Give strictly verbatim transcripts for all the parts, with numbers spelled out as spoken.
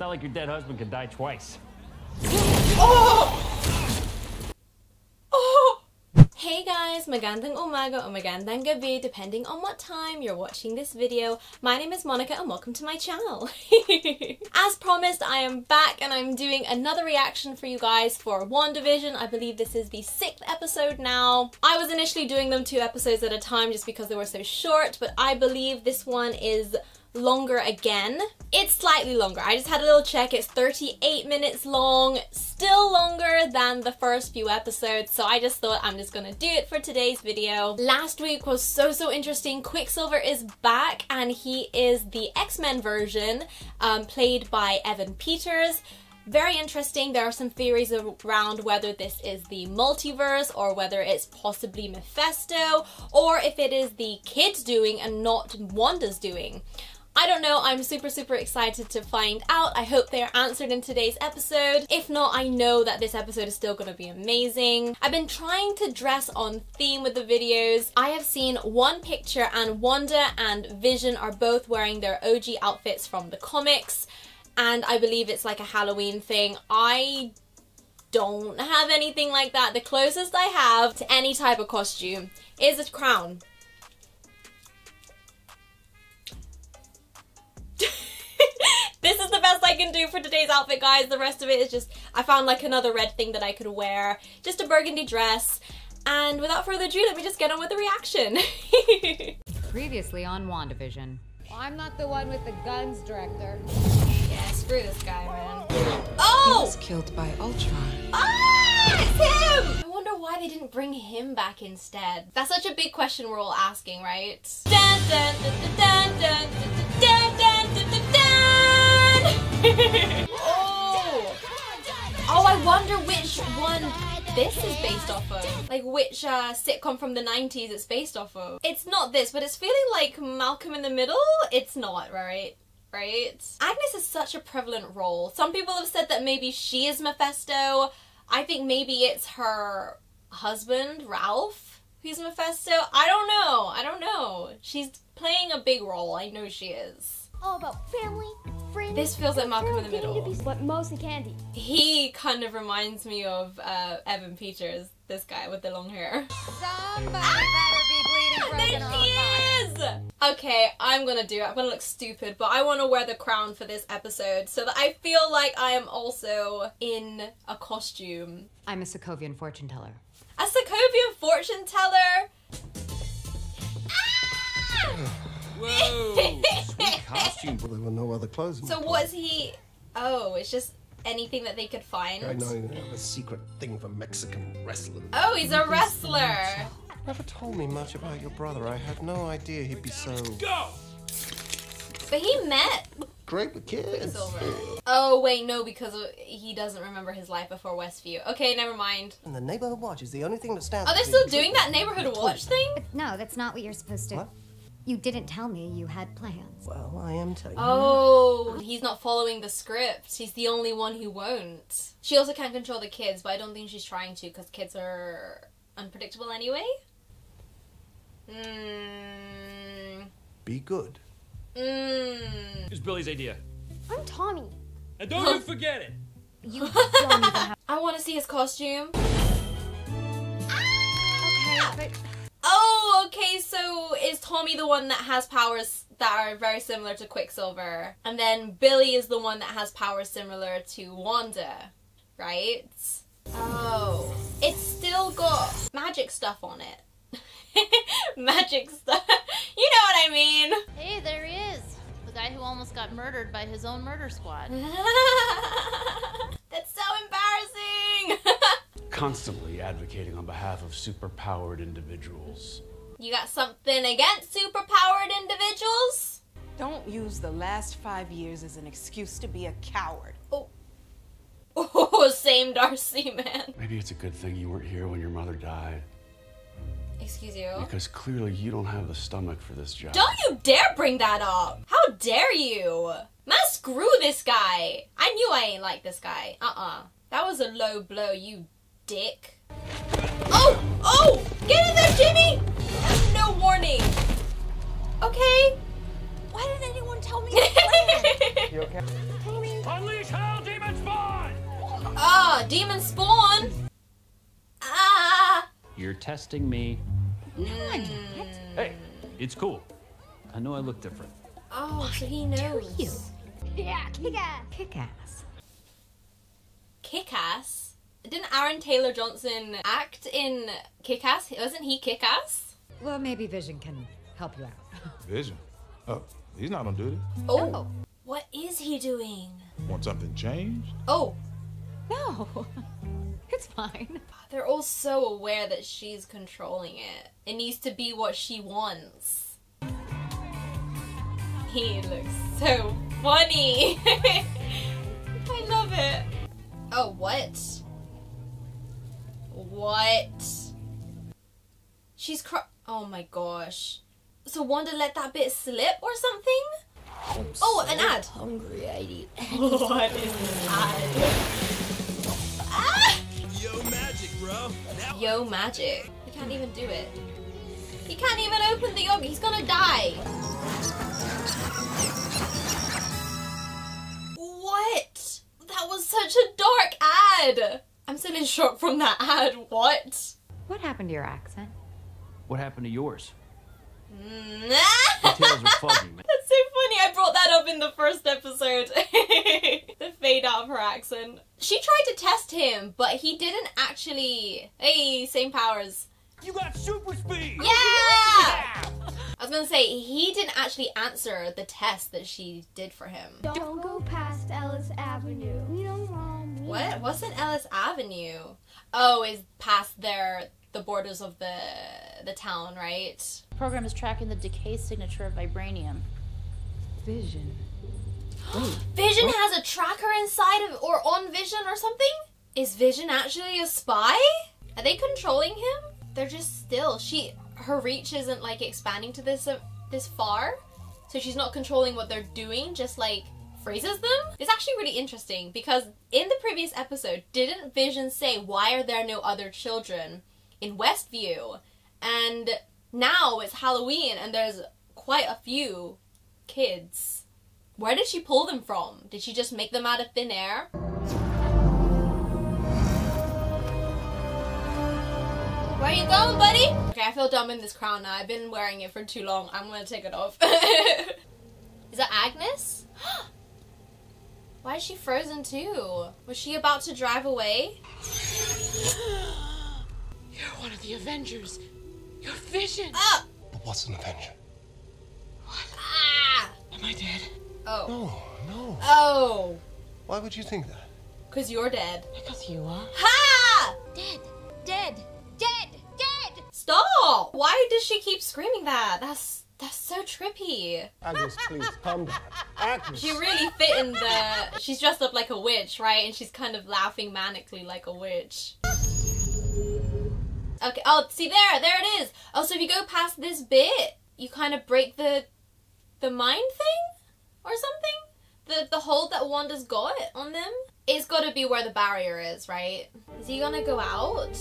not like your dead husband could die twice. Oh! Oh! Hey guys, magandang umaga or magandang gabi, depending on what time you're watching this video. My name is Monica and welcome to my channel. As promised, I am back and I'm doing another reaction for you guys for WandaVision. I believe this is the sixth episode now. I was initially doing them two episodes at a time just because they were so short, but I believe this one is longer again. It's slightly longer. I just had a little check. It's thirty-eight minutes long, still longer than the first few episodes. So I just thought I'm just gonna do it for today's video. Last week was so, so interesting. Quicksilver is back and he is the X-Men version um, played by Evan Peters. Very interesting. There are some theories around whether this is the multiverse or whether it's possibly Mephisto or if it is the kids doing and not Wanda's doing. I don't know, I'm super super excited to find out. I hope they are answered in today's episode. If not, I know that this episode is still going to be amazing. I've been trying to dress on theme with the videos. I have seen one picture and Wanda and Vision are both wearing their O G outfits from the comics and I believe it's like a Halloween thing. I don't have anything like that. The closest I have to any type of costume is a crown. This is the best I can do for today's outfit, guys. The rest of it is just, I found like another red thing that I could wear. Just a burgundy dress. And without further ado, let me just get on with the reaction. Previously on WandaVision. Well, I'm not the one with the guns, director. Yeah, screw this guy, man. Oh! He was killed by Ultron. Ah! It's him! I wonder why they didn't bring him back instead. That's such a big question we're all asking, right? Dun dun dun dun dun dun dun dun dun dun! Oh! Oh, I wonder which one this is based off of. Like which uh, sitcom from the nineties it's based off of. It's not this, but it's feeling like Malcolm in the Middle. It's not, right? Right? Agnes is such a prevalent role. Some people have said that maybe she is Mephisto. I think maybe it's her husband, Ralph, who's Mephisto. I don't know. I don't know. She's playing a big role. I know she is. All about family, friends. This feels like Malcolm in the Middle. But mostly candy. He kind of reminds me of uh, Evan Peters, this guy with the long hair. Somebody ah! better be bleeding broken. There she is! Okay, I'm gonna do it. I'm gonna look stupid, but I want to wear the crown for this episode so that I feel like I am also in a costume. I'm a Sokovian fortune teller. A Sokovian fortune teller? Ah! Whoa! Sweet costume. Well, there were no other clothes. So was he... Oh, it's just anything that they could find? I know, you know, a secret thing for Mexican wrestlers. Oh, he's a wrestler! Never told me much about your brother. I had no idea he'd be so... Go! But he met... Great with kids. Oh, wait, no, because he doesn't remember his life before Westview. Okay, never mind. And the neighborhood watch is the only thing that stands... Oh, they're still doing that neighborhood watch thing? But no, that's not what you're supposed to... What? You didn't tell me you had plans. Well, I am telling you. Oh, he's not following the script. He's the only one who won't. She also can't control the kids, but I don't think she's trying to because kids are unpredictable anyway. Mm. Be good. Mm. It was Billy's idea. I'm Tommy. And don't you forget it. You don't even have I want to see his costume. Ah! Okay, but... Oh, okay, so is Tommy the one that has powers that are very similar to Quicksilver? And then Billy is the one that has powers similar to Wanda, right? Oh. It's still got magic stuff on it. Magic stuff. You know what I mean. Hey, there he is. The guy who almost got murdered by his own murder squad. That's so embarrassing. Constantly advocating on behalf of superpowered individuals. You got something against superpowered individuals? Don't use the last five years as an excuse to be a coward. Oh. Oh, same Darcy, man. Maybe it's a good thing you weren't here when your mother died. Excuse you? Because clearly you don't have the stomach for this job. Don't you dare bring that up! How dare you! Man, screw this guy! I knew I ain't like this guy. Uh-uh. That was a low blow, you dick. Oh! Oh! Get in there, Jimmy! That's no warning! Okay? Why didn't anyone tell me? You okay? Tommy! Ah, demon spawn! Ah! You're testing me. God, what? Hey, it's cool. I know I look different. Oh, what so he knows. You? Yeah, Kick-Ass. Kick-Ass. Kick-Ass? Didn't Aaron Taylor Johnson act in Kick-Ass? Wasn't he Kick-Ass? Well, maybe Vision can help you out. Vision? Oh, he's not on duty. Oh, no. What is he doing? Want something changed? Oh. No, it's fine. They're all so aware that she's controlling it. It needs to be what she wants. He looks so funny. I love it. Oh, what? What? She's cr- Oh my gosh. So Wanda let that bit slip or something? I'm oh, so an ad. Hungry, I eat. What is this ad? Yo magic, bro. That Yo magic. He can't even do it. He can't even open the yogurt. He's gonna die. What? That was such a dark ad. I'm still in shock from that ad. What? What happened to your accent? What happened to yours? The tails are fuzzy, man. That's so funny. I brought that up in the first episode. The fade out of her accent. She tried to test him, but he didn't actually. Hey, same powers. You got super speed. Yeah. yeah. I was gonna say he didn't actually answer the test that she did for him. Don't go past Ellis Avenue. You don't want me. What? Wasn't Ellis Avenue? Oh, is past their the borders of the the town, right? Program is tracking the decay signature of vibranium. Vision. Wait, Vision what? Has a tracker inside of or on Vision or something? Is Vision actually a spy? Are they controlling him? They're just still. She her reach isn't like expanding to this uh, this far, so she's not controlling what they're doing. Just like phrases them. It's actually really interesting because in the previous episode, didn't Vision say why are there no other children in Westview? And now it's Halloween and there's quite a few kids. Where did she pull them from? Did she just make them out of thin air? Where are you going, buddy? Okay, I feel dumb in this crown now. I've been wearing it for too long. I'm gonna take it off. Is that Agnes? Why is she frozen too? Was she about to drive away? You're one of the Avengers. Your Vision! Up! But what's an Avenger? What? Ah! Am I dead? Oh. No, no. Oh. Why would you think that? Because you're dead. Because you are. Ha! Dead. Dead. Dead. Dead! Stop! Why does she keep screaming that? That's that's so trippy. Agnes, please, calm down. Agnes. She really fit in the... She's dressed up like a witch, right? And she's kind of laughing manically like a witch. Okay, oh, see there, there it is. Oh, so if you go past this bit, you kind of break the the mind thing or something? The the hold that Wanda's got on them? It's gotta be where the barrier is, right? Is he gonna go out?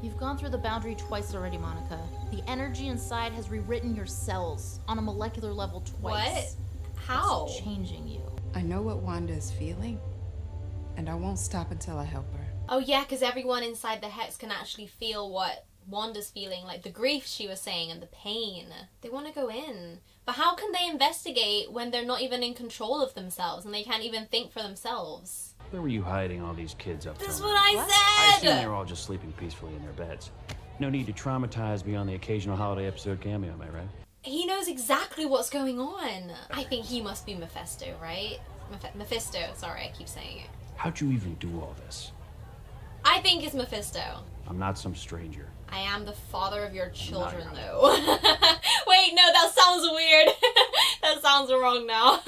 You've gone through the boundary twice already, Monica. The energy inside has rewritten your cells on a molecular level twice. What? How? It's changing you. I know what Wanda is feeling, and I won't stop until I help her. Oh yeah, because everyone inside the Hex can actually feel what Wanda's feeling, like the grief she was saying and the pain. They want to go in. But how can they investigate when they're not even in control of themselves and they can't even think for themselves? Where were you hiding all these kids up to? That's what I said! I assume they're all just sleeping peacefully in their beds. No need to traumatize beyond the occasional holiday episode cameo, am I right? He knows exactly what's going on. I think he must be Mephisto, right? Meph Mephisto, sorry, I keep saying it. How'd you even do all this? I think it's Mephisto. I'm not some stranger. I am the father of your children, though. Wait, no, that sounds weird. That sounds wrong now.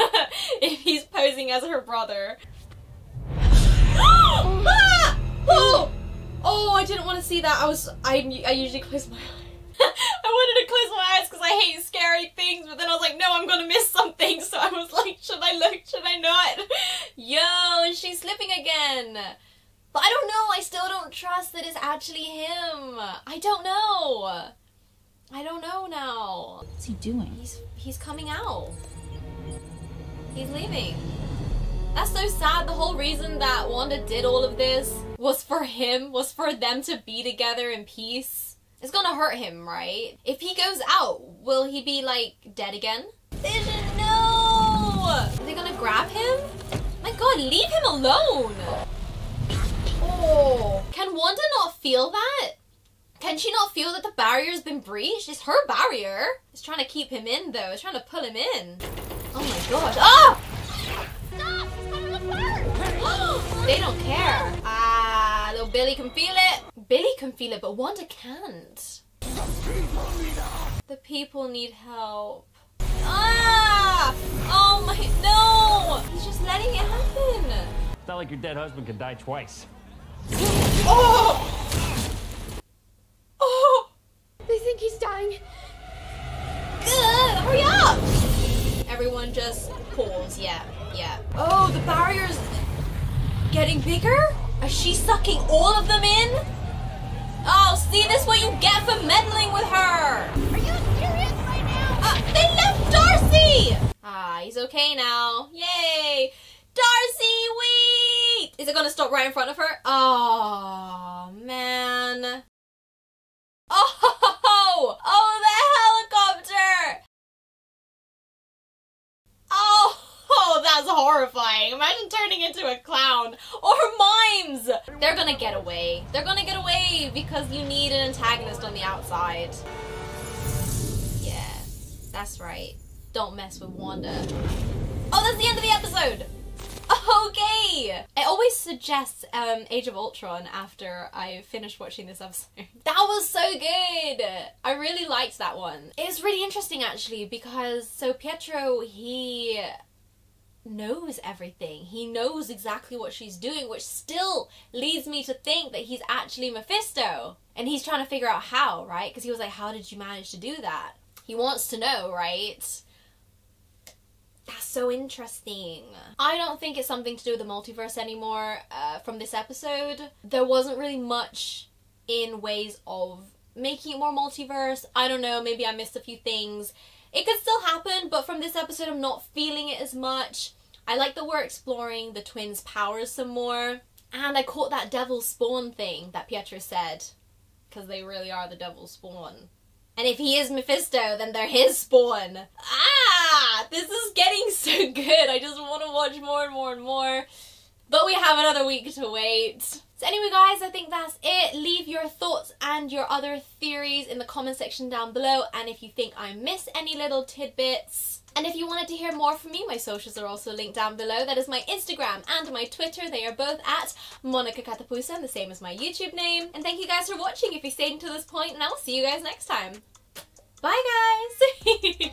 If he's posing as her brother. Oh. Ah! Oh! Oh, I didn't want to see that. I was. I, I usually close my eyes. I wanted to close my eyes because I hate scary things, but then I was like, no, I'm gonna miss something. So I was like, should I look? Should I not? Yo, she's slipping again. But I don't know, I still don't trust that it's actually him. I don't know. I don't know now. What's he doing? He's he's coming out. He's leaving. That's so sad. The whole reason that Wanda did all of this was for him, was for them to be together in peace. It's gonna hurt him, right? If he goes out, will he be, like, dead again? Vision, no! Are they gonna grab him? My god, leave him alone! Oh. Can Wanda not feel that? Can she not feel that the barrier's been breached? It's her barrier. It's trying to keep him in, though. It's trying to pull him in. Oh my gosh. Ah! Stop! They don't care. Ah, little Billy can feel it. Billy can feel it, but Wanda can't. The people need help. Ah! Oh my, no! He's just letting it happen. It's not like your dead husband could die twice. Oh! He's dying. Ugh, hurry up! Everyone just pause. Yeah, yeah. Oh, the barrier's getting bigger? Is she sucking all of them in? Oh, see, this is what you get for meddling with her! Are you serious right now? Uh, they left Darcy! Ah, he's okay now. Yay! Darcy, wait! Is it gonna stop right in front of her? Oh, man. Oh! Oh, the helicopter! Oh, oh, that's horrifying. Imagine turning into a clown or mimes. They're gonna get away. They're gonna get away because you need an antagonist on the outside. Yeah, that's right. Don't mess with Wanda. Oh, that's the end of the episode. Okay! It always suggests um, Age of Ultron after I finish watching this episode. That was so good! I really liked that one. It was really interesting actually because, so Pietro, he knows everything. He knows exactly what she's doing, which still leads me to think that he's actually Mephisto. And he's trying to figure out how, right? Because he was like, how did you manage to do that? He wants to know, right? That's so interesting. I don't think it's something to do with the multiverse anymore uh, from this episode. There wasn't really much in ways of making it more multiverse. I don't know, maybe I missed a few things. It could still happen, but from this episode I'm not feeling it as much. I like that we're exploring the twins' powers some more. And I caught that devil's spawn thing that Pietro said. Because they really are the devil's spawn. And if he is Mephisto, then they're his spawn. Ah! This is getting so good. I just want to watch more and more and more. But we have another week to wait. So anyway, guys, I think that's it. Leave your thoughts and your other theories in the comment section down below. And if you think I missed any little tidbits. And if you wanted to hear more from me, my socials are also linked down below. That is my Instagram and my Twitter. They are both at Monica Catapusan, the same as my YouTube name. And thank you guys for watching if you stayed until this point, and I'll see you guys next time. Bye, guys!